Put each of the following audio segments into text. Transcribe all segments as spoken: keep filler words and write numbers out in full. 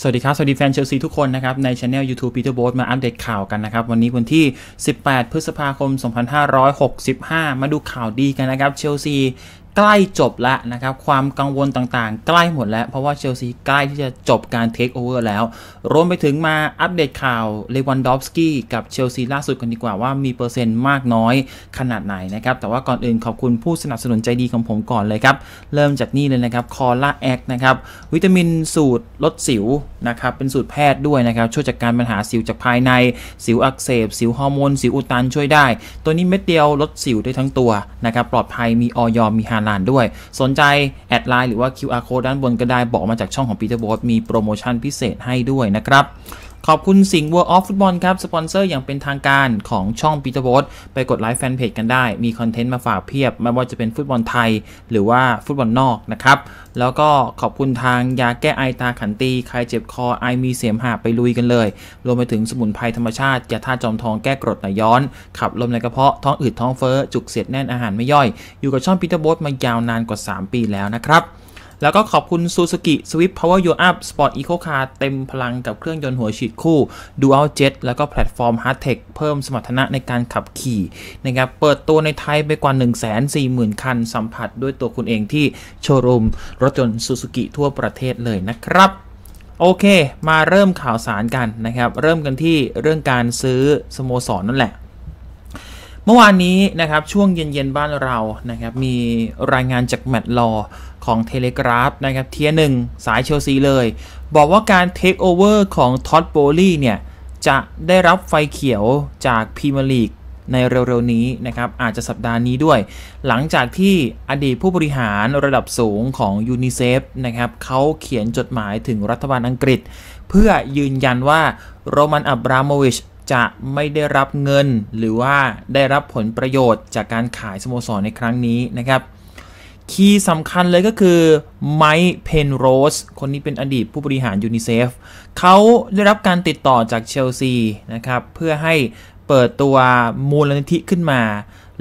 สวัสดีครับสวัสดีแฟนเชลซีทุกคนนะครับในช anel YouTube Peter Boat มาอัปเดตข่าวกันนะครับวันนี้วันที่สิบแปดพฤษภาคมสองพันห้าร้อยหกสิบห้ามาดูข่าวดีกันนะครับเชลซีใกล้จบแล้วนะครับความกังวลต่างๆใกล้หมดแล้วเพราะว่าเชลซีใกล้ที่จะจบการเทคโอเวอร์แล้วรวมไปถึงมาอัปเดตข่าวเลวันดอฟสกี้กับเชลซีล่าสุดกันดีกว่าว่ามีเปอร์เซ็นต์มากน้อยขนาดไหนนะครับแต่ว่าก่อนอื่นขอบคุณผู้สนับสนุนใจดีของผมก่อนเลยครับเริ่มจากนี่เลยนะครับคอล่าแอคนะครับวิตามินสูตรลดสิวนะครับเป็นสูตรแพทย์ด้วยนะครับช่วยจัดการปัญหาสิวจากภายในสิวอักเสบสิวฮอร์โมนสิวอุดตันช่วยได้ตัวนี้เม็ดเดียวลดสิวได้ทั้งตัวนะครับปลอดภัยมีออยมีฮาลาลด้วยสนใจแอดไลน์หรือว่า คิว อาร์ Code ด้านบนก็ได้บอกมาจากช่องของ Peter Boat มีโปรโมชั่นพิเศษให้ด้วยนะครับขอบคุณสิงห์ World of Football ครับสปอนเซอร์อย่างเป็นทางการของช่อง Peter Boat ไปกดไลค์แฟนเพจกันได้มีคอนเทนต์มาฝากเพียบไม่ว่าจะเป็นฟุตบอลไทยหรือว่าฟุตบอลนอกนะครับแล้วก็ขอบคุณทางยาแก้ไอตาขันตีใครเจ็บคอไอมีเสมหะไปลุยกันเลยรวมไปถึงสมุนไพรธรรมชาติยาธาตุจอมทองแก้กรดไหลย้อนขับลมในกระเพาะท้องอืดท้องเฟ้อจุกเสียดแน่นอาหารไม่ย่อยอยู่กับช่อง Peter Boat มายาวนานกว่าสามปีแล้วนะครับแล้วก็ขอบคุณซูซูกิ Swift Power Your Up Sport Eco Car เต็มพลังกับเครื่องยนต์หัวฉีดคู่ Dual Jet แล้วก็แพลตฟอร์ม Hardtech เพิ่มสมรรถนะในการขับขี่นะครับเปิดตัวในไทยไปกว่า หนึ่งแสนสี่หมื่นคันสัมผัสด้วยตัวคุณเองที่โชว์รูมรถยนต์ซูซูกิทั่วประเทศเลยนะครับโอเคมาเริ่มข่าวสารกันนะครับเริ่มกันที่เรื่องการซื้อสโมสร นั่นแหละเมื่อวานนี้นะครับช่วงเย็นๆบ้านเรานะครับมีรายงานจากแมตต์ลอของเทเลกราฟนะครับเทียร์หนึ่งสายเชลซีเลยบอกว่าการเทคโอเวอร์ของ Todd Boehly เนี่ยจะได้รับไฟเขียวจากพรีเมียร์ลีกในเร็วๆนี้นะครับอาจจะสัปดาห์นี้ด้วยหลังจากที่อดีตผู้บริหารระดับสูงของ ยูนิเซฟ นะครับเขาเขียนจดหมายถึงรัฐบาลอังกฤษเพื่อยืนยันว่าโรมันอับราโมวิชจะไม่ได้รับเงินหรือว่าได้รับผลประโยชน์จากการขายสโมสรในครั้งนี้นะครับคีย์สำคัญเลยก็คือไมค์เพนโรสคนนี้เป็นอดีตผู้บริหาร ยูนิเซฟ เขาได้รับการติดต่อจากเชลซีนะครับเพื่อให้เปิดตัวมูลนิธิขึ้นมา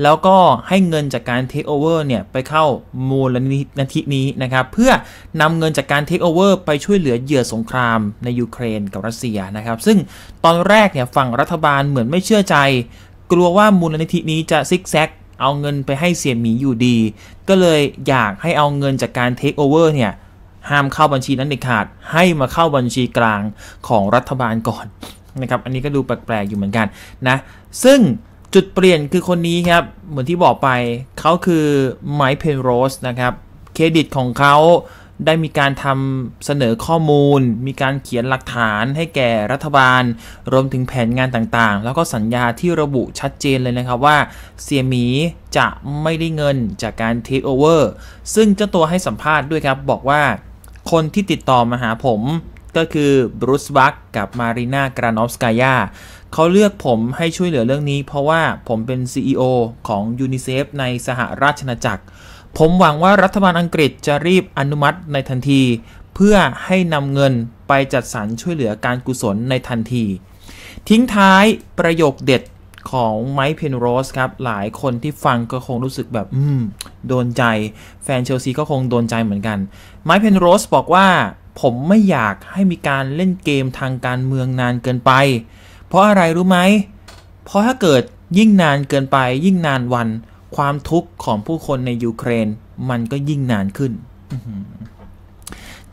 แล้วก็ให้เงินจากการเทคโอเวอร์เนี่ยไปเข้ามูลนิธินี้นะครับเพื่อนำเงินจากการเทคโอเวอร์ไปช่วยเหลือเหยื่อสงครามในยูเครนกับรัสเซียนะครับซึ่งตอนแรกเนี่ยฝั่งรัฐบาลเหมือนไม่เชื่อใจกลัวว่ามูลนิธินี้จะซิกแซกเอาเงินไปให้เสี่ยหมีอยู่ดีก็เลยอยากให้เอาเงินจากการเทคโอเวอร์เนี่ยห้ามเข้าบัญชีนั้นเด็ดขาดให้มาเข้าบัญชีกลางของรัฐบาลก่อนนะครับอันนี้ก็ดูแปลกๆอยู่เหมือนกันนะซึ่งจุดเปลี่ยนคือคนนี้ครับเหมือนที่บอกไปเขาคือไมค์เพนโรสนะครับเครดิตของเขาได้มีการทำเสนอข้อมูลมีการเขียนหลักฐานให้แก่รัฐบาลรวมถึงแผนงานต่างๆแล้วก็สัญญาที่ระบุชัดเจนเลยนะครับว่าเสี่ยหมีจะไม่ได้เงินจากการเทคโอเวอร์ซึ่งเจ้าตัวให้สัมภาษณ์ด้วยครับบอกว่าคนที่ติดต่อมาหาผมก็คือบรูซ บัคกับมารีนากรานอฟสกายาเขาเลือกผมให้ช่วยเหลือเรื่องนี้เพราะว่าผมเป็น ซี อี โอ ของ ยูนิเซฟ ในสหราชอาณาจักรผมหวังว่ารัฐบาลอังกฤษจะรีบอนุมัติในทันทีเพื่อให้นำเงินไปจัดสรรช่วยเหลือการกุศลในทันทีทิ้งท้ายประโยคเด็ดของไมค์เพนโรสครับหลายคนที่ฟังก็คงรู้สึกแบบอืมโดนใจแฟนเชลซีก็คงโดนใจเหมือนกันไมค์เพนโรสบอกว่าผมไม่อยากให้มีการเล่นเกมทางการเมืองนานเกินไปเพราะอะไรรู้ไหมเพราะถ้าเกิดยิ่งนานเกินไปยิ่งนานวันความทุกข์ของผู้คนในยูเครนมันก็ยิ่งนานขึ้น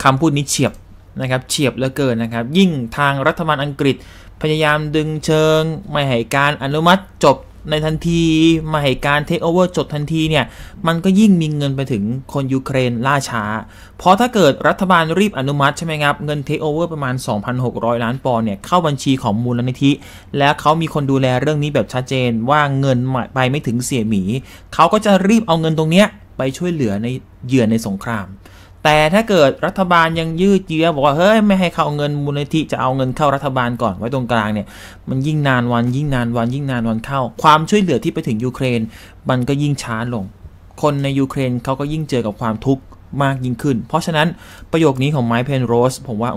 คำพูดนี้เฉียบนะครับเฉียบเหลือเกินนะครับยิ่งทางรัฐบาลอังกฤษพยายามดึงเชิงไม่ให้การอนุมัติจบในทันทีไม่ให้การเทคโอเวอร์จบทันทีเนี่ยมันก็ยิ่งมีเงินไปถึงคนยูเครนล่าช้าเพราะถ้าเกิดรัฐบาลรีบอนุมัติใช่ไหมครับเงินเทคโอเวอร์ประมาณ สองพันหกร้อยล้านปอนด์เนี่ยเข้าบัญชีของมูลนิธิและเขามีคนดูแลเรื่องนี้แบบชัดเจนว่าเงินไปไม่ถึงเสี่ยหมีเขาก็จะรีบเอาเงินตรงเนี้ยไปช่วยเหลือในเหยื่อในสงครามแต่ถ้าเกิดรัฐบาลยังยืดเยื้อบอกว่าเฮ้ยไม่ให้เข้าเงินมูลนิธิจะเอาเงินเข้ารัฐบาลก่อนไว้ตรงกลางเนี่ยมันยิ่งนานวันยิ่งนานวันยิ่งนานวันเข้าความช่วยเหลือที่ไปถึงยูเครนมันก็ยิ่งช้าลงคนในยูเครนเขาก็ยิ่งเจอกับความทุกข์มากยิ่งขึ้นเพราะฉะนั้นประโยคนี้ของไมค์เพนโรสผมว่า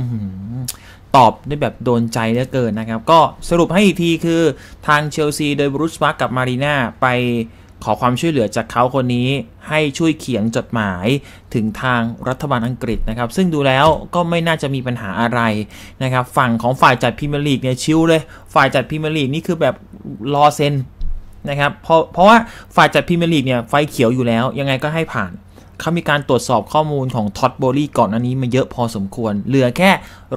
ตอบได้แบบโดนใจเหลือเกินนะครับก็สรุปให้อีกทีคือทางเชลซีโดยบรูซ บัคกับมารีน่าไป ขอความช่วยเหลือจากเขาคนนี้ให้ช่วยเขียนจดหมายถึงทางรัฐบาลอังกฤษนะครับซึ่งดูแล้วก็ไม่น่าจะมีปัญหาอะไรนะครับฝั่งของฝ่ายจัดพรีเมียร์ลีกเนี่ยชิลเลยฝ่ายจัดพรีเมียร์ลีกนี่คือแบบรอเซ็นนะครับเพราะเพราะว่าฝ่ายจัดพรีเมียร์ลีกเนี่ยไฟเขียวอยู่แล้วยังไงก็ให้ผ่านเขามีการตรวจสอบข้อมูลของ Todd Boehly ก่อนอันนี้มาเยอะพอสมควรเหลือแค่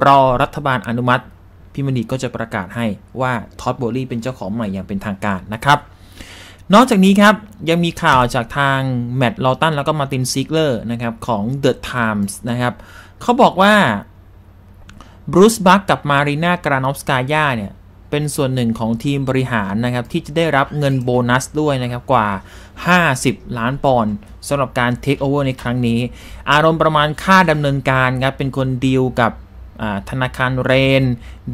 รอรัฐบาลอนุมัติพรีเมียร์ลีกก็จะประกาศให้ว่า Todd Boehly เป็นเจ้าของใหม่อย่างเป็นทางการนะครับนอกจากนี้ครับยังมีข่าวจากทางแมตต์ ลอตันแล้วก็ Martin Siegler นะครับของ The Times นะครับเขาบอกว่าบรูซ บัคกับมารีนากรานอฟสกายาเนี่ยเป็นส่วนหนึ่งของทีมบริหารนะครับที่จะได้รับเงินโบนัสด้วยนะครับกว่าห้าสิบล้านปอนด์สำหรับการเทคโอเวอร์ในครั้งนี้อารมณ์ประมาณค่าดำเนินการครับเป็นคนดีลกับธนาคารเรน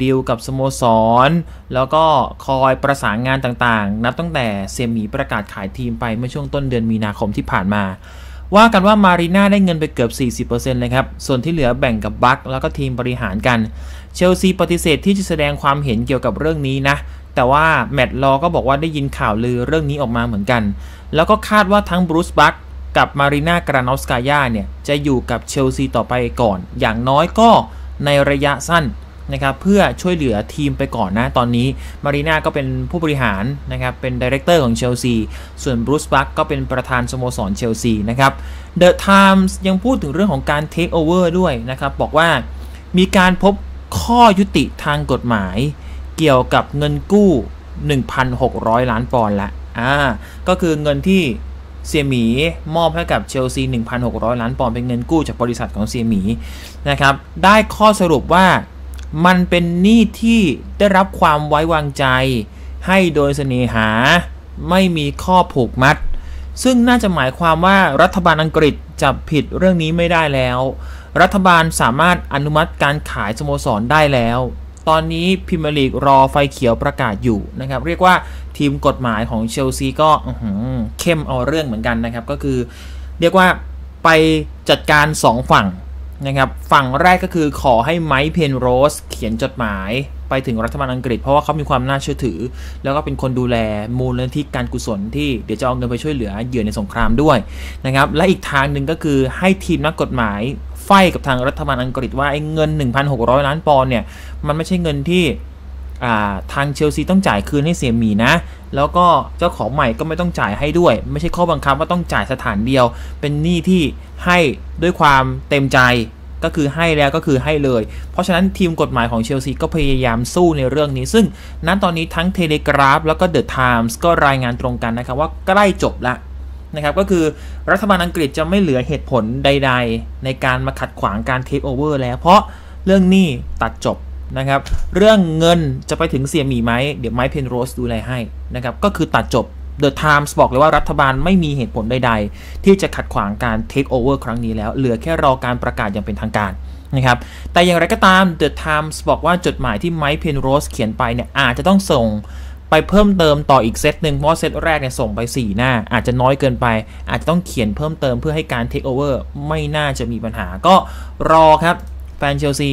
ดีลกับสโมสรแล้วก็คอยประสานงานต่างๆนับตั้งแต่เสี่ยหมีประกาศขายทีมไปเมื่อช่วงต้นเดือนมีนาคมที่ผ่านมาว่ากันว่ามารีน่าได้เงินไปเกือบ สี่สิบเปอร์เซ็นต์ เลยครับส่วนที่เหลือแบ่งกับบัคแล้วก็ทีมบริหารกันเชลซีปฏิเสธที่จะแสดงความเห็นเกี่ยวกับเรื่องนี้นะแต่ว่าแมตต์ ลอก็บอกว่าได้ยินข่าวลือเรื่องนี้ออกมาเหมือนกันแล้วก็คาดว่าทั้งบรูซ บัคกับมารีน่ากรานอฟสกายาเนี่ยจะอยู่กับเชลซีต่อไปก่อนอย่างน้อยก็ในระยะสั้นนะครับเพื่อช่วยเหลือทีมไปก่อนนะตอนนี้มารีน่าก็เป็นผู้บริหารนะครับเป็นไดเรคเตอร์ของเชลซีส่วนบรูซ บัคก็เป็นประธานสโมสรเชลซีนะครับ The Times ยังพูดถึงเรื่องของการเทคโอเวอร์ด้วยนะครับบอกว่ามีการพบข้อยุติทางกฎหมายเกี่ยวกับเงินกู้ หนึ่งพันหกร้อยล้านปอนด์ละอ่าก็คือเงินที่เสี่ยหมีมอบให้กับเชลซี หนึ่งพันหกร้อยล้านปอนด์เป็นเงินกู้จากบริษัทของเสี่ยหมีนะครับได้ข้อสรุปว่ามันเป็นหนี้ที่ได้รับความไว้วางใจให้โดยเสน่หาไม่มีข้อผูกมัดซึ่งน่าจะหมายความว่ารัฐบาลอังกฤษจับผิดเรื่องนี้ไม่ได้แล้วรัฐบาลสามารถอนุมัติการขายสโมสรได้แล้วตอนนี้พรีเมียร์ลีกรอไฟเขียวประกาศอยู่นะครับเรียกว่าทีมกฎหมายของเชลซีก็เข้มเอาเรื่องเหมือนกันนะครับก็คือเรียกว่าไปจัดการสองฝั่งนะครับฝั่งแรกก็คือขอให้ไมค์เพนโรสเขียนจดหมายไปถึงรัฐบาลอังกฤษเพราะว่าเขามีความน่าเชื่อถือแล้วก็เป็นคนดูแลมูลนิธิการกุศลที่เดี๋ยวจะเอาเงินไปช่วยเหลือเหยื่อในสงครามด้วยนะครับและอีกทางหนึ่งก็คือให้ทีมนักกฎหมายไฟกับทางรัฐบาลอังกฤษว่าไอ้เงิน หนึ่งพันหกร้อยล้านปอนด์เนี่ยมันไม่ใช่เงินที่ทางเชลซีต้องจ่ายคืนให้เสี่ยหมีนะแล้วก็เจ้าของใหม่ก็ไม่ต้องจ่ายให้ด้วยไม่ใช่ข้อบังคับว่าต้องจ่ายสถานเดียวเป็นหนี้ที่ให้ด้วยความเต็มใจก็คือให้แล้วก็คือให้เลยเพราะฉะนั้นทีมกฎหมายของเชลซีก็พยายามสู้ในเรื่องนี้ซึ่งณตอนนี้ทั้งเทเลกราฟแล้วก็เดอะไทมส์ก็รายงานตรงกันนะครับว่าใกล้จบละนะครับก็คือรัฐบาลอังกฤษจะไม่เหลือเหตุผลใดๆในการมาขัดขวางการเทคโอเวอร์แล้วเพราะเรื่องหนี้ตัดจบนะครับเรื่องเงินจะไปถึงเสี่ยหมีไหมเดี๋ยวไมค์เพนโรสดูแลให้นะครับก็คือตัดจบ The Times บอกเลยว่ารัฐบาลไม่มีเหตุผลใดๆที่จะขัดขวางการเทคโอเวอร์ครั้งนี้แล้วเหลือแค่รอการประกาศอย่างเป็นทางการนะครับแต่อย่างไรก็ตาม The Times บอกว่าจดหมายที่ไมค์เพนโรสเขียนไปเนี่ยอาจจะต้องส่งไปเพิ่มเติมต่ออีกเซตหนึ่งเพราะเซตแรกเนี่ยส่งไปสี่หน้าอาจจะน้อยเกินไปอาจจะต้องเขียนเพิ่มเติมเพื่อให้การเทคโอเวอร์ไม่น่าจะมีปัญหาก็รอครับแฟนเชลซี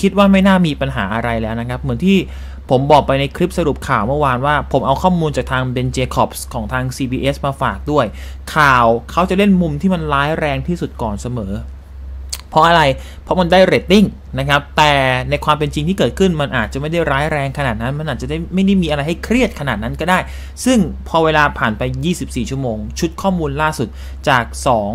คิดว่าไม่น่ามีปัญหาอะไรแล้วนะครับเหมือนที่ผมบอกไปในคลิปสรุปข่าวเมื่อวานว่าผมเอาข้อมูลจากทางเบน เจคอบส์ของทาง ซี บี เอส มาฝากด้วยข่าวเขาจะเล่นมุมที่มันร้ายแรงที่สุดก่อนเสมอเพราะอะไรเพราะมันได้เรตติ้งนะครับแต่ในความเป็นจริงที่เกิดขึ้นมันอาจจะไม่ได้ร้ายแรงขนาดนั้นมันอาจจะได้ไม่ได้มีอะไรให้เครียดขนาดนั้นก็ได้ซึ่งพอเวลาผ่านไปยี่สิบสี่ชั่วโมงชุดข้อมูลล่าสุดจากสอง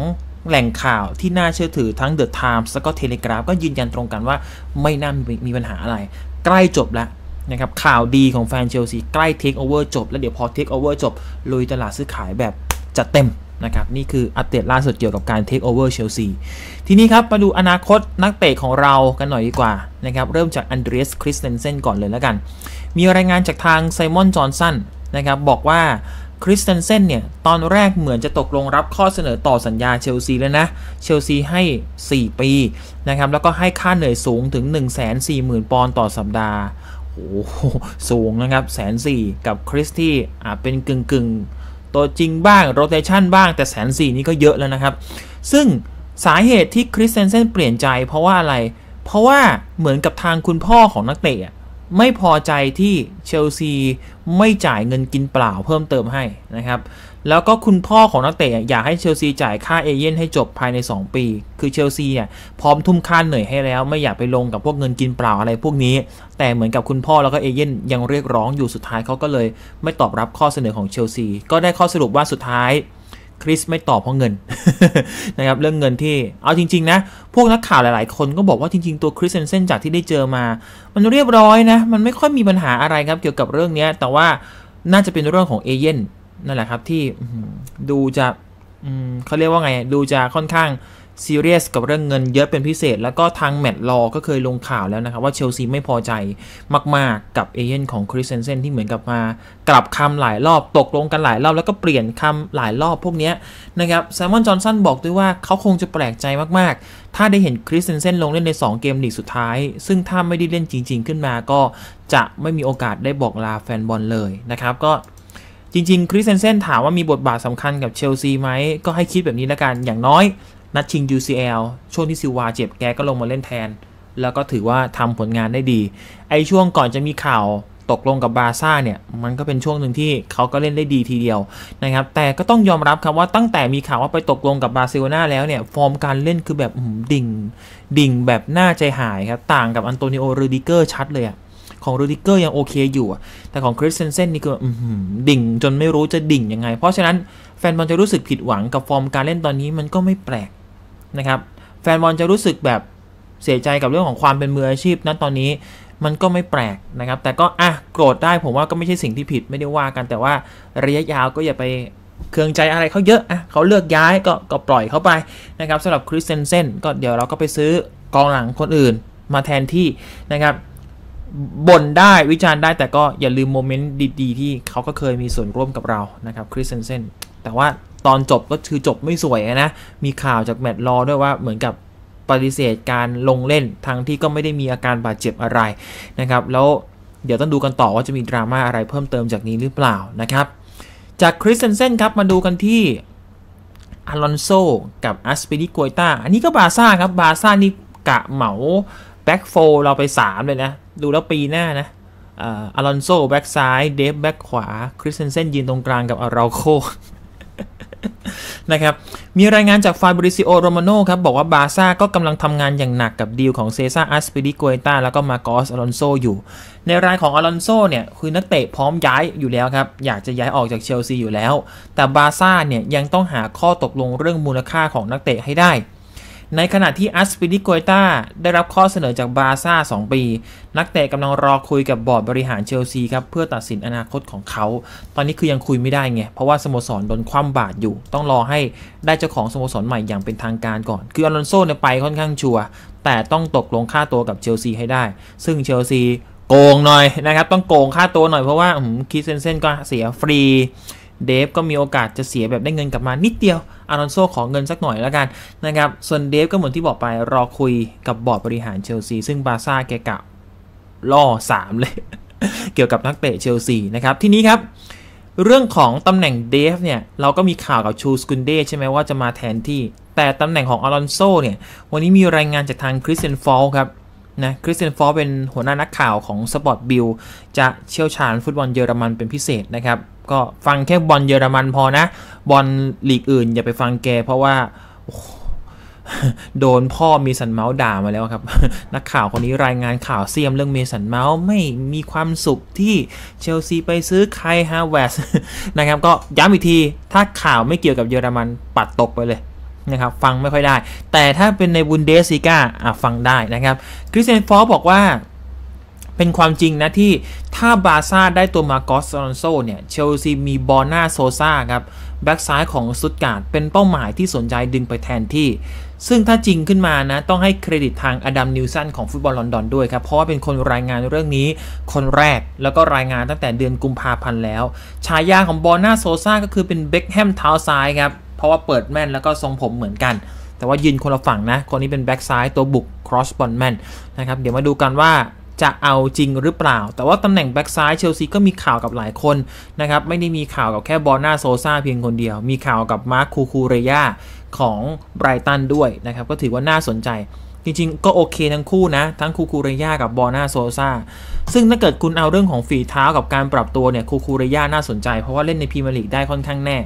แหล่งข่าวที่น่าเชื่อถือทั้ง The Times แล้วก็ Telegraph ก็ยืนยันตรงกันว่าไม่น่า ม, มีปัญหาอะไรใกล้จบแล้วนะครับข่าวดีของแฟนเชลซีใกล้ Take Over จบแล้วเดี๋ยวพอ Take Over จบลุยตลาดซื้อขายแบบจัดเต็มนะครับนี่คืออัปเดตล่าสุดเกี่ยวกับการ Take Over เชลซีทีนี้ครับมาดูอนาคตนักเตะของเรากันหน่อยดีกว่านะครับเริ่มจากอันเดรียส คริสเตนเซนก่อนเลยแล้วกันมีรายงานจากทางไซมอน จอห์นสันนะครับบอกว่าคริสเตนเซนเนี่ยตอนแรกเหมือนจะตกลงรับข้อเสนอต่อสัญญาเชลซีแล้วนะเชลซีให้สี่ปีนะครับแล้วก็ให้ค่าเหนื่อยสูงถึง หนึ่งแสนสี่หมื่นปอนด์ต่อสัปดาห์โอ้โหสูงนะครับแสนสี่กับคริสที่อ่าเป็นกึ่งกึ่งตัวจริงบ้างโรเตชันบ้างแต่แสนสี่นี่ก็เยอะแล้วนะครับซึ่งสาเหตุที่คริสเตนเซนเปลี่ยนใจเพราะว่าอะไรเพราะว่าเหมือนกับทางคุณพ่อของนักเตะไม่พอใจที่เชลซีไม่จ่ายเงินกินเปล่าเพิ่มเติมให้นะครับ แล้วก็คุณพ่อของนักเตะอยากให้เชลซีจ่ายค่าเอเย่นให้จบภายในสองปีคือเชลซีเนี่ยพร้อมทุ่มค่าเหนื่อยให้แล้วไม่อยากไปลงกับพวกเงินกินเปล่าอะไรพวกนี้แต่เหมือนกับคุณพ่อแล้วก็เอเย่นยังเรียกร้องอยู่สุดท้ายเขาก็เลยไม่ตอบรับข้อเสนอของเชลซีก็ได้ข้อสรุปว่าสุดท้ายคริสไม่ตอบเพราะเงิน นะครับเรื่องเงินที่เอาจริงๆนะพวกนักข่าวหลายๆคนก็บอกว่าจริงๆตัวคริสเซนเซนจากที่ได้เจอมามันเรียบร้อยนะมันไม่ค่อยมีปัญหาอะไรครับเกี่ยวกับเรื่องนี้แต่ว่าน่าจะเป็นเรื่องของเอเย่นนั่นแหละครับที่ดูจะเขาเรียกว่าไงดูจะค่อนข้างซีเรียสกับเรื่องเงินเยอะเป็นพิเศษแล้วก็ทางแมตต์ลอก็เคยลงข่าวแล้วนะครับว่าเชลซีไม่พอใจมากๆกับเอเย่นของคริสเซนเซนที่เหมือนกับมากลับคำหลายรอบตกลงกันหลายรอบแล้วก็เปลี่ยนคำหลายรอบพวกนี้นะครับแซมมอนจอห์นสันบอกด้วยว่าเขาคงจะแปลกใจมากๆถ้าได้เห็นคริสเซนเซนลงเล่นในสองเกมลีกสุดท้ายซึ่งถ้าไม่ได้เล่นจริงๆขึ้นมาก็จะไม่มีโอกาสได้บอกลาแฟนบอลเลยนะครับก็จริงๆคริสเซนเซนถามว่ามีบทบาทสำคัญกับเชลซีไหมก็ให้คิดแบบนี้ละกันอย่างน้อยนัดชิง ยู ซี แอล ช่วงที่ซิลวาเจ็บแกก็ลงมาเล่นแทนแล้วก็ถือว่าทำผลงานได้ดีไอช่วงก่อนจะมีข่าวตกลงกับบาร์ซ่าเนี่ยมันก็เป็นช่วงหนึ่งที่เขาก็เล่นได้ดีทีเดียวนะครับแต่ก็ต้องยอมรับครับว่าตั้งแต่มีข่าวว่าไปตกลงกับบาร์เซโลนาแล้วเนี่ยฟอร์มการเล่นคือแบบดิ่งดิ่งแบบน่าใจหายครับต่างกับอันโตนิโอ รูดิเกอร์ชัดเลยอะของรูดิเกอร์ยังโอเคอยู่แต่ของคริสเซนเซนนี่คือดิ่งจนไม่รู้จะดิ่งยังไงเพราะฉะนั้นแฟนบอลจะรู้สึกผิดหวังกับฟอร์มการเล่นตอนนี้มันก็ไม่แปลกนะครับแฟนบอลจะรู้สึกแบบเสียใจกับเรื่องของความเป็นมืออาชีพนะตอนนี้มันก็ไม่แปลกนะครับแต่ก็อ่ะโกรธได้ผมว่าก็ไม่ใช่สิ่งที่ผิดไม่ได้ว่ากันแต่ว่าระยะยาวก็อย่าไปเคืองใจอะไรเขาเยอะอ่ะเขาเลือกย้ายก็ก็ปล่อยเขาไปนะครับสำหรับคริสเซนเซนก็เดี๋ยวเราก็ไปซื้อกองหลังคนอื่นมาแทนที่นะครับบ่นได้วิจารณ์ได้แต่ก็อย่าลืมโมเมนต์ดีๆที่เขาก็เคยมีส่วนร่วมกับเรานะครับคริสเซนเซนแต่ว่าตอนจบก็คือจบไม่สวยนะมีข่าวจากแมตต์ลอด้วยว่าเหมือนกับปฏิเสธการลงเล่นทั้งที่ก็ไม่ได้มีอาการบาดเจ็บอะไรนะครับแล้วเดี๋ยวต้องดูกันต่อว่าจะมีดราม่าอะไรเพิ่มเติมจากนี้หรือเปล่านะครับจากคริสเซนเซนครับมาดูกันที่อลอนโซกับอัสปิลิโกยต้าอันนี้ก็บาร์ซ่าครับบาร์ซ่านี่กะเหมาแบ็กโฟร์เราไปสามเลยนะดูแล้วปีหน้านะอลอนโซแบ็กซ้ายเดฟแบ็กขวาคริสเซนเซนยืนตรงกลางกับอาราโคนะครับมีรายงานจากฟาบริซิโอ โรมาโน่ครับบอกว่าบาร์ซ่าก็กำลังทำงานอย่างหนักกับดีลของเซซ่า อัสปิลิโกเอต้าแล้วก็มาร์กอส อลอนโซอยู่ในรายของอลอนโซเนี่ยคือนักเตะพร้อมย้ายอยู่แล้วครับอยากจะย้ายออกจากเชลซีอยู่แล้วแต่บาร์ซ่าเนี่ยยังต้องหาข้อตกลงเรื่องมูลค่าของนักเตะให้ได้ในขณะที่อัสปิลิโกเอต้าได้รับข้อเสนอจากบาร์ซ่าสองปีนักเตะกำลังรอคุยกับบอร์ดบริหารเชลซีครับเพื่อตัดสินอนาคตของเขาตอนนี้คือยังคุยไม่ได้ไงเพราะว่าสโมสรโดนคว่ำบาตรอยู่ต้องรอให้ได้เจ้าของสโมสรใหม่อย่างเป็นทางการก่อนคืออลอนโซ่เนี่ยไปค่อนข้างชัวร์แต่ต้องตกลงค่าตัวกับเชลซีให้ได้ซึ่งเชลซีโกงหน่อยนะครับต้องโกงค่าตัวหน่อยเพราะว่าคิสเซนเซนก็เสียฟรีเดฟก็มีโอกาสจะเสียแบบได้เงินกลับมานิดเดียวอลอนโซขอเงินสักหน่อยแล้วกันนะครับส่วนเดฟก็เหมือนที่บอกไปรอคุยกับบอร์ดบริหารเชลซีซึ่งบาร์ซ่าแกกะล่อสามเลย เกี่ยวกับนักเตะเชลซีนะครับทีนี้ครับเรื่องของตำแหน่งเดฟเนี่ยเราก็มีข่าวกับชูสกุนเดใช่ไหมว่าจะมาแทนที่แต่ตำแหน่งของอลอนโซเนี่ยวันนี้มีรายงานจากทางคริสเตียนฟอลครับนะคริสเตียนฟอลเป็นหัวหน้านักข่าวของสปอร์ตบิลจะเชี่ยวชาญฟุตบอลเยอรมันเป็นพิเศษนะครับก็ฟังแค่บอลเยอรมันพอนะบอลลีกอื่นอย่าไปฟังแกเพราะว่าโดนพ่อเมสันเมาส์ด่ามาแล้วครับนักข่าวคนนี้รายงานข่าวเสียมเรื่องเมสันเมาส์ไม่มีความสุขที่เชลซีไปซื้อไคลฮาเวสนะครับก็ย้ำอีกทีถ้าข่าวไม่เกี่ยวกับเยอรมันปัดตกไปเลยนะครับฟังไม่ค่อยได้แต่ถ้าเป็นในบุนเดสลีกาฟังได้นะครับคริสเตียนฟอลบอกว่าเป็นความจริงนะที่ถ้าบาร์ซ่าได้ตัวมาร์กอส อลอนโซเนี่ยเชลซีมีบอร์น่า โซซ่าครับแบ็กซ้ายของซุตการ์ดเป็นเป้าหมายที่สนใจดึงไปแทนที่ซึ่งถ้าจริงขึ้นมานะต้องให้เครดิตทางอดัมนิวสันของฟุตบอลลอนดอนด้วยครับเพราะว่าเป็นคนรายงานเรื่องนี้คนแรกแล้วก็รายงานตั้งแต่เดือนกุมภาพันธ์แล้วฉายาของบอร์น่า โซซ่าก็คือเป็นเบ็คแฮมเท้าซ้ายครับเพราะว่าเปิดแม่นแล้วก็ทรงผมเหมือนกันแต่ว่ายืนคนละฝั่งนะคนนี้เป็นแบ็กซ้ายตัวบุกครอสบอลแมนนะครับเดี๋ยวมาดูกันว่าจะเอาจริงหรือเปล่าแต่ว่าตำแหน่งแบ็กซ้ายเชลซีก็มีข่าวกับหลายคนนะครับไม่ได้มีข่าวกับแค่บอร์น่า โซซ่าเพียงคนเดียวมีข่าวกับมาร์ค คูคูเรย่าของไบรตันด้วยนะครับก็ถือว่าน่าสนใจ จริงๆก็โอเคทั้งคู่นะทั้งคูคูเรย่ากับบอร์นาโซซ่าซึ่งถ้าเกิดคุณเอาเรื่องของฝีเท้ากับการปรับตัวเนี่ยคูคูเรย่าน่าสนใจเพราะว่าเล่นในพรีเมียร์ลีกได้ค่อนข้างแน่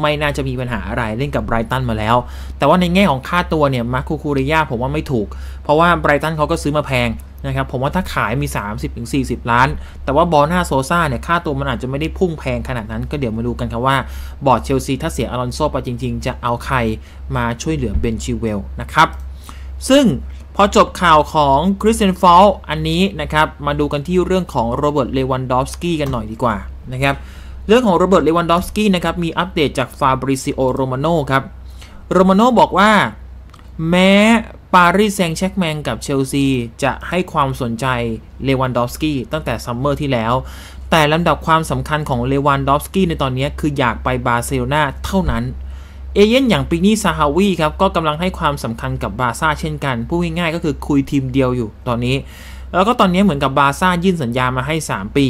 ไม่น่าจะมีปัญหาอะไรเล่นกับไบรตันมาแล้วแต่ว่าในแง่ของค่าตัวเนี่ยมาคูคูเรย่าผมว่าไม่ถูกเพราะว่าไบรตันเขาก็ซื้อมาแพงนะครับผมว่าถ้าขายมี สามสิบถึงสี่สิบ ล้านแต่ว่าบอร์นาโซซ่าเนี่ยค่าตัวมันอาจจะไม่ได้พุ่งแพงขนาดนั้นก็เดี๋ยวมาดูกันครับว่าบอร์ดเชลซีถ้าเสียอลอนโซไปจริงๆจะเอาใครมาช่วยเหลือเบนชิเวลนะครับซึ่งพอจบข่าวของคริสเตียนฟอลล์อันนี้นะครับมาดูกันที่เรื่องของโรเบิร์ตเลวันดอฟสกี้กันหน่อยดีกว่านะครับเรื่องของโรเบิร์ตเลวันดอฟสกี้นะครับมีอัปเดตจากฟาบริซิโอโรมาโน่ครับโรมาโน่บอกว่าแม้ปารีสแซงต์แชร์กแมงกับเชลซีจะให้ความสนใจเลวันดอฟสกี้ตั้งแต่ซัมเมอร์ที่แล้วแต่ลำดับความสำคัญของเลวันดอฟสกี้ในตอนนี้คืออยากไปบาร์เซโลนาเท่านั้นเอเย่นอย่างปีนี่ซาฮาวีครับก็กำลังให้ความสำคัญกับบาร์ซ่าเช่นกันพูดง่ายๆก็คือคุยทีมเดียวอยู่ตอนนี้แล้วก็ตอนนี้เหมือนกับบาร์ซ่ายื่นสัญญามาให้สามปี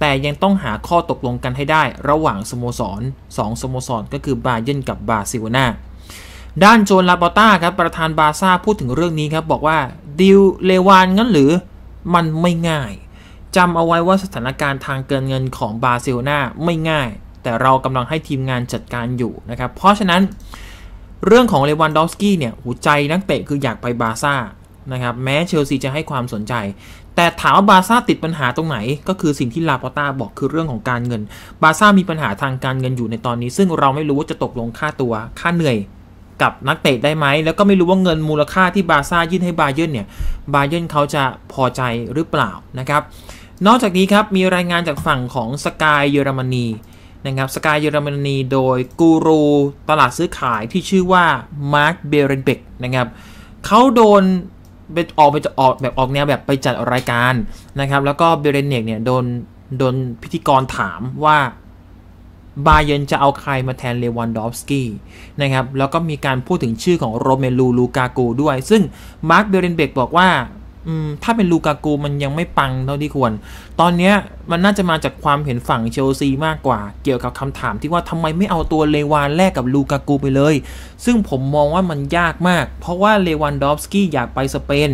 แต่ยังต้องหาข้อตกลงกันให้ได้ระหว่างสโมสรสองสโมสรก็คือบาเยิร์นกับบาร์เซโลนาด้านโจนลาปอต้าครับประธานบาร์ซ่าพูดถึงเรื่องนี้ครับบอกว่าดีลเลวานงั้นหรือมันไม่ง่ายจำเอาไว้ว่าสถานการณ์ทางการเงินของบาร์เซโลนาไม่ง่ายแต่เรากำลังให้ทีมงานจัดการอยู่นะครับเพราะฉะนั้นเรื่องของเลวันดอฟสกี้เนี่ยหัวใจนักเตะคืออยากไปบาร์ซ่านะครับแม้เชลซีจะให้ความสนใจแต่ถามว่าบาร์ซ่าติดปัญหาตรงไหนก็คือสิ่งที่ลาปอต้าบอกคือเรื่องของการเงินบาร์ซ่ามีปัญหาทางการเงินอยู่ในตอนนี้ซึ่งเราไม่รู้ว่าจะตกลงค่าตัวค่าเหนื่อยกับนักเตะได้ไหมแล้วก็ไม่รู้ว่าเงินมูลค่าที่บาร์ซ่ายื่นให้บาเยิร์นเนี่ยบาเยิร์นเขาจะพอใจหรือเปล่านะครับนอกจากนี้ครับมีรายงานจากฝั่งของสกายเยอรมนีนะครับสกายเยอรมนีโดยกูรูตลาดซื้อขายที่ชื่อว่ามาร์คเบเรนเบกนะครับเขาโดนออกไปจะออกแบบออกแนวแบบไปจัดรายการนะครับแล้วก็เบเรนเบกเนี่ยโดนโดนพิธีกรถามว่าบาเยิร์นจะเอาใครมาแทนเลวันดอฟสกี้นะครับแล้วก็มีการพูดถึงชื่อของโรเมลูลูกากูด้วยซึ่งมาร์คเบเรนเบกบอกว่าถ้าเป็นลูกากูมันยังไม่ปังเท่าที่ควรตอนนี้มันน่าจะมาจากความเห็นฝั่งเชลซีมากกว่าเกี่ยวกับคำถามที่ว่าทำไมไม่เอาตัวเลวานแลกกับลูกากูไปเลยซึ่งผมมองว่ามันยากมากเพราะว่าเลวันดอฟสกี้อยากไปสเปน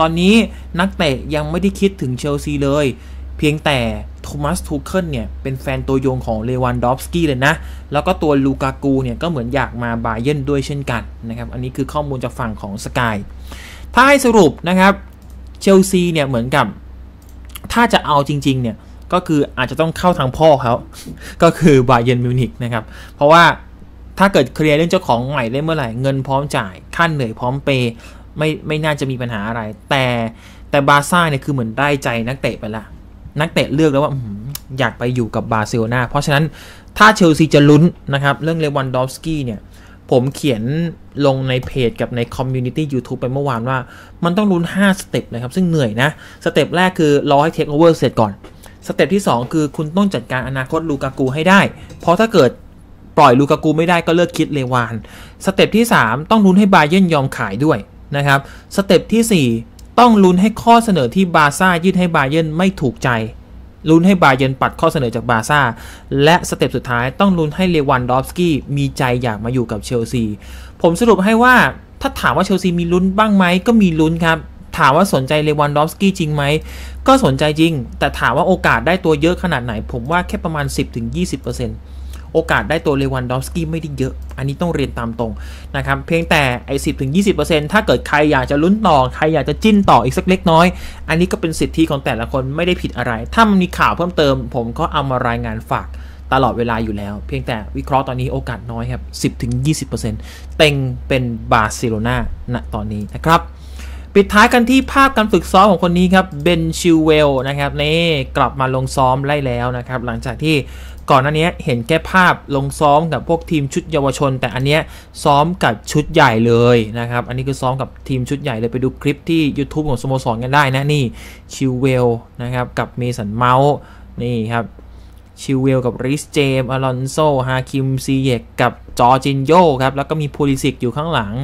ตอนนี้นักเตะยังไม่ได้คิดถึงเชลซีเลยเพียงแต่โทมัส ทูเคิลเนี่ยเป็นแฟนตัวยงของเลวันดอฟสกี้เลยนะแล้วก็ตัวลูกากูเนี่ยก็เหมือนอยากมาบาเยิร์นด้วยเช่นกันนะครับอันนี้คือข้อมูลจากฝั่งของสกายถ้าให้สรุปนะครับเชลซีเนี่ยเหมือนกับถ้าจะเอาจริงๆเนี่ยก็คืออาจจะต้องเข้าทางพ่อเขาก็คือบาเยิร์นมิวนิกนะครับเพราะว่าถ้าเกิดเคลียร์เรื่องเจ้าของใหม่ได้เมื่อไหร่เงินพร้อมจ่ายค่าเหนื่อยพร้อมเปย์ไม่ไม่น่าจะมีปัญหาอะไรแต่แต่บาร์ซ่าเนี่ยคือเหมือนได้ใจนักเตะไปละนักเตะเลือกแล้วว่าอยากไปอยู่กับบาร์เซโลนาเพราะฉะนั้นถ้าเชลซีจะลุ้นนะครับเรื่องเลวันดอฟสกี้เนี่ยผมเขียนลงในเพจกับในคอมมูนิตี้ YouTube ไปเมื่อวานว่ามันต้องลุ้นห้าสเต็ปนะครับซึ่งเหนื่อยนะสเต็ปแรกคือรอให้เทคโอเวอร์เสร็จก่อนสเต็ปที่สองคือคุณต้องจัดการอนาคตลูกากูให้ได้เพราะถ้าเกิดปล่อยลูกากูไม่ได้ก็เลิกคิดเลวานสเต็ปที่สามต้องลุ้นให้บาเยิร์นยอมขายด้วยนะครับสเต็ปที่สี่ต้องลุ้นให้ข้อเสนอที่บาร์ซ่ายื่นให้บาเยิร์นไม่ถูกใจลุ้นให้บาเยิร์นปัดข้อเสนอจากบาร์ซ่าและสเต็ปสุดท้ายต้องลุ้นให้เลวันดอฟสกี้มีใจอยากมาอยู่กับเชลซีผมสรุปให้ว่าถ้าถามว่าเชลซีมีลุ้นบ้างไหมก็มีลุ้นครับถามว่าสนใจเลวันดอฟสกี้จริงไหมก็สนใจจริงแต่ถามว่าโอกาสได้ตัวเยอะขนาดไหนผมว่าแค่ประมาณ สิบถึงยี่สิบเปอร์เซ็นต์ โอกาสได้ตัวเลวันดอฟสกี้ไม่ได้เยอะอันนี้ต้องเรียนตามตรงนะครับเพียงแต่ไอ้ สิบถึงยี่สิบเปอร์เซ็นต์ ถ้าเกิดใครอยากจะลุ้นต่อใครอยากจะจิ้นต่ออีกสักเล็กน้อยอันนี้ก็เป็นสิทธิของแต่ละคนไม่ได้ผิดอะไรถ้ามันมีข่าวเพิ่มเติมผมก็เอามารายงานฝากตลอดเวลาอยู่แล้วเพียงแต่วิเคราะห์ตอนนี้โอกาสน้อยครับ สิบถึงยี่สิบเปอร์เซ็นต์ เต็งเป็นบาร์เซโลนาณตอนนี้นะครับปิดท้ายกันที่ภาพการฝึกซ้อมของคนนี้ครับเบนชิเวลนะครับนี่กลับมาลงซ้อมไล่แล้วนะครับหลังจากที่ก่อนหน้านี้เห็นแค่ภาพลงซ้อมกับพวกทีมชุดเยาวชนแต่อันเนี้ยซ้อมกับชุดใหญ่เลยนะครับอันนี้คือซ้อมกับทีมชุดใหญ่เลยไปดูคลิปที่ YouTube ของสโมสรกันได้นะนี่ชิวเวลนะครับกับเมสันเมาส์นี่ครับชิวเวลกับริสเจมอลอนโซฮาคิมซีเยกกับจอจินโยครับแล้วก็มีพูลิซิกอยู่ข้างหลัง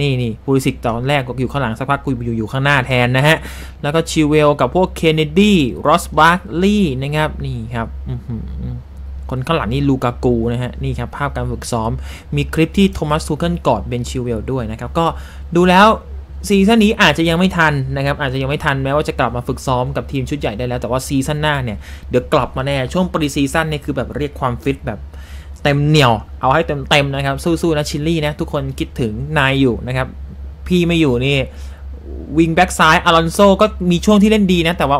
นี่นี่พูลิซิกตอนแรกก็อยู่ข้างหลังสักพักกูอยู่อยู่ข้างหน้าแทนนะฮะแล้วก็ชิวเวลกับพวกเคนเนดีรอสบาร์ลีนะครับนี่ครับคนข้างหลังนี่ลูกากูนะฮะนี่ครับภาพการฝึกซ้อมมีคลิปที่โทมัส ทูเคิลกอดเบนชิเวลด้วยนะครับก็ดูแล้ว ซีซั่นนี้อาจจะยังไม่ทันนะครับอาจจะยังไม่ทันแม้ว่าจะกลับมาฝึกซ้อมกับทีมชุดใหญ่ได้แล้วแต่ว่าซีซั่นหน้าเนี่ยเดี๋ยวกลับมาแน่ช่วงปรีซีซั่นเนี่ยคือแบบเรียกความฟิตแบบเต็มเหนียวเอาให้เต็มๆนะครับสู้ๆนะชิลลี่นะทุกคนคิดถึงนายอยู่นะครับพี่ไม่อยู่นี่วิงแบ็กซ้ายอลอนโซก็มีช่วงที่เล่นดีนะแต่ว่า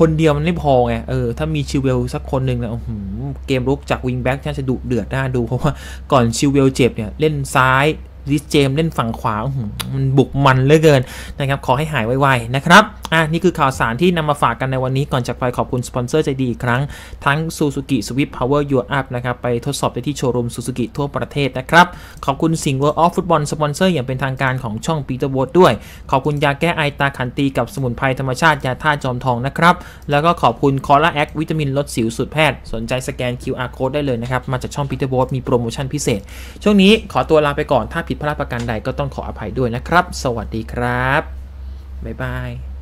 คนเดียวมันไม่พอไงเออถ้ามีชิวเวลสักคนหนึ่งนะเกมรุกจากวิงแบ็กน่าจะดุเดือดน่าดูเพราะว่าก่อนชิวเวลเจ็บเนี่ยเล่นซ้ายลิสเจมเล่นฝั่งขวามันบุกมันเหลือเกินนะครับขอให้หายไวๆนะครับอ่ะนี่คือข่าวสารที่นำมาฝากกันในวันนี้ก่อนจากไปขอบคุณสปอนเซอร์ใจดีอีกครั้งทั้ง Suzuki Swift Power Your Up นะครับไปทดสอบได้ที่โชว์รูม Suzuki ทั่วประเทศนะครับขอบคุณสิงห์ World of Football สปอนเซอร์อย่างเป็นทางการของช่อง Peter Boat ด้วยขอบคุณยาแก้ไอตาขันตีกับสมุนไพรธรรมชาติยาธาตุจอมทองนะครับแล้วก็ขอบคุณ Cola Act วิตามินลดสิวสูตรแพทย์สนใจสแกน คิว อาร์ Code ได้เลยนะครับมาจากช่อง Peter Boat มีโปรโมชั่นพิเศษช่วงนี้ขอตัวลาไปก่อนถ้าผิดพลาดประการใดก็ต้องขออภัยด้วยนะครับสวัสดีครับบ๊ายบาย